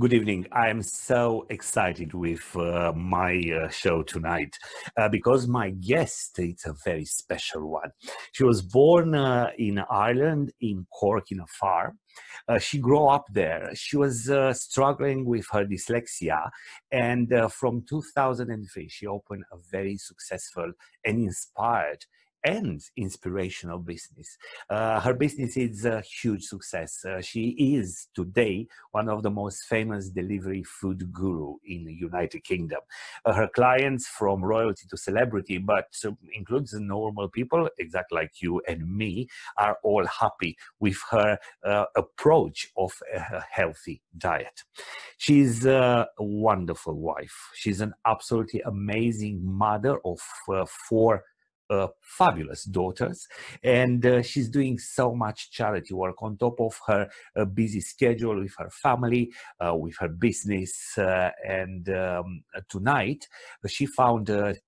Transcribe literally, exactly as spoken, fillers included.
Good evening. I'm so excited with uh, my uh, show tonight uh, because my guest is a very special one. She was born uh, in Ireland, in Cork, in a farm. Uh, she grew up there. She was uh, struggling with her dyslexia, and uh, from two thousand three she opened a very successful and inspired and inspirational business. Uh, her business is a huge success. Uh, she is today one of the most famous delivery food guru in the United Kingdom. Uh, her clients, from royalty to celebrity, but uh, includes normal people, exactly like you and me, are all happy with her uh, approach of a healthy diet. She's a wonderful wife. She's an absolutely amazing mother of uh, four Uh, fabulous daughters, and uh, she's doing so much charity work on top of her uh, busy schedule with her family, uh, with her business, uh, and um, tonight she found uh,